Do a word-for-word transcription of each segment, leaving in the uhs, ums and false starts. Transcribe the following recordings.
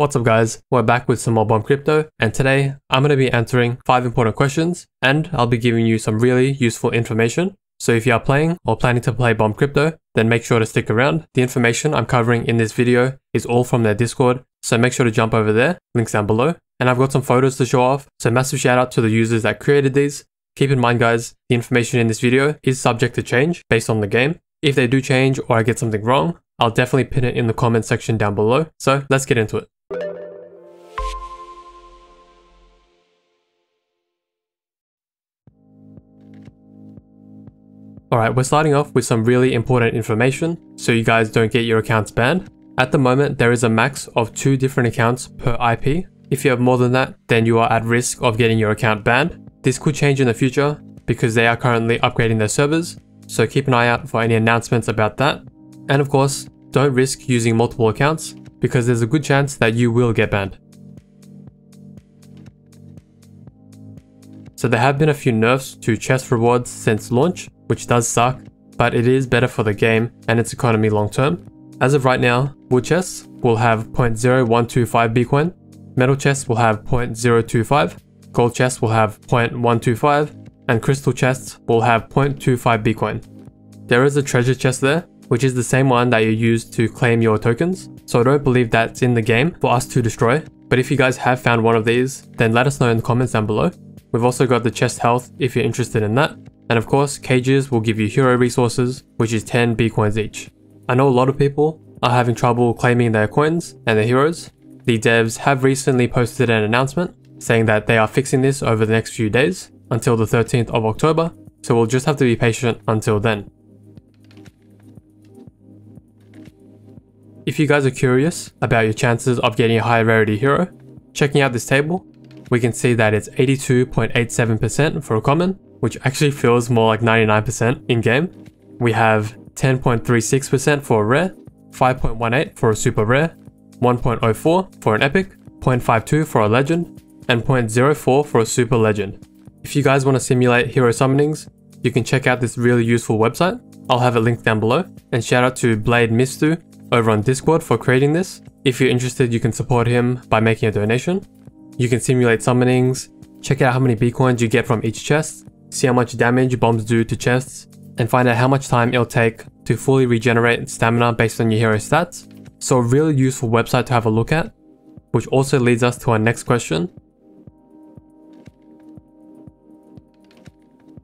What's up guys, we're back with some more Bomb Crypto, and today I'm going to be answering five important questions and I'll be giving you some really useful information. So if you are playing or planning to play Bomb Crypto, then make sure to stick around. The information I'm covering in this video is all from their Discord, so make sure to jump over there, links down below. And I've got some photos to show off, so massive shout out to the users that created these. Keep in mind guys, the information in this video is subject to change based on the game. If they do change or I get something wrong, I'll definitely pin it in the comment section down below. So let's get into it. Alright, we're starting off with some really important information so you guys don't get your accounts banned. At the moment, there is a max of two different accounts per I P. If you have more than that, then you are at risk of getting your account banned. This could change in the future because they are currently upgrading their servers, so keep an eye out for any announcements about that. And of course, don't risk using multiple accounts because there's a good chance that you will get banned. So there have been a few nerfs to chest rewards since launch, which does suck, but it is better for the game and its economy long term. As of right now, wood chests will have zero point zero one two five BCOIN, metal chests will have zero point zero two five, gold chests will have zero point one two five, and crystal chests will have zero point two five BCOIN. There is a treasure chest there, which is the same one that you use to claim your tokens, so I don't believe that's in the game for us to destroy, but if you guys have found one of these, then let us know in the comments down below. We've also got the chest health if you're interested in that. And of course, cages will give you hero resources, which is ten BCOINs each. I know a lot of people are having trouble claiming their coins and their heroes. The devs have recently posted an announcement saying that they are fixing this over the next few days until the thirteenth of October, so we'll just have to be patient until then. If you guys are curious about your chances of getting a high rarity hero, checking out this table, we can see that it's eighty-two point eight seven percent for a common, which actually feels more like ninety-nine percent in game. We have ten point three six percent for a rare, five point one eight for a super rare, one point zero four for an epic, zero point five two for a legend, and zero point zero four for a super legend. If you guys want to simulate hero summonings, you can check out this really useful website. I'll have it linked down below, and shout out to Blade Mistu over on Discord for creating this. If you're interested, you can support him by making a donation. You can simulate summonings, check out how many BCOINs you get from each chest, see how much damage bombs do to chests, and find out how much time it'll take to fully regenerate stamina based on your hero stats. So a really useful website to have a look at, which also leads us to our next question.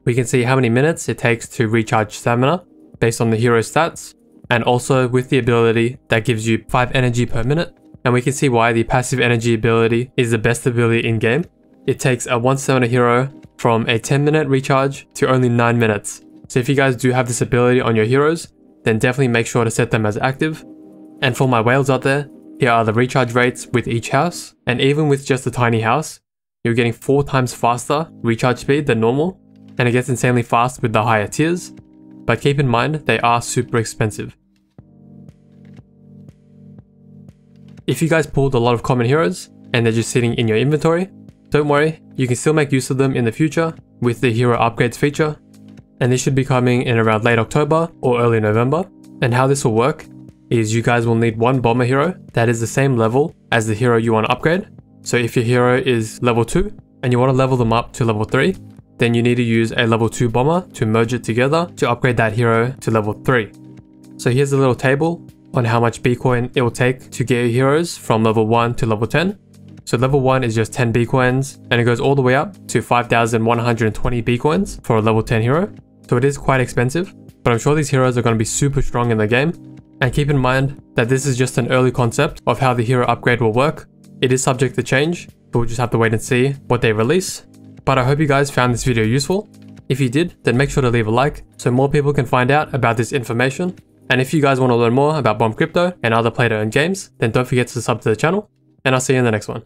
We can see how many minutes it takes to recharge stamina based on the hero stats, and also with the ability that gives you five energy per minute. And we can see why the passive energy ability is the best ability in game. It takes a one stamina hero from a ten minute recharge to only nine minutes. So if you guys do have this ability on your heroes, then definitely make sure to set them as active. And for my whales out there, here are the recharge rates with each house. And even with just a tiny house, you're getting four times faster recharge speed than normal. And it gets insanely fast with the higher tiers. But keep in mind, they are super expensive. If you guys pulled a lot of common heroes and they're just sitting in your inventory, don't worry, you can still make use of them in the future with the hero upgrades feature, and this should be coming in around late October or early November. And how this will work is you guys will need one bomber hero that is the same level as the hero you want to upgrade. So if your hero is level two and you want to level them up to level three, then you need to use a level two bomber to merge it together to upgrade that hero to level three. So here's a little table on how much BCOIN it will take to get your heroes from level one to level ten. So level one is just ten BCOINs, and it goes all the way up to five thousand one hundred twenty BCOINs for a level ten hero. So it is quite expensive, but I'm sure these heroes are going to be super strong in the game. And keep in mind that this is just an early concept of how the hero upgrade will work. It is subject to change, but we'll just have to wait and see what they release. But I hope you guys found this video useful. If you did, then make sure to leave a like so more people can find out about this information. And if you guys want to learn more about Bomb Crypto and other play to earn games, then don't forget to sub to the channel, and I'll see you in the next one.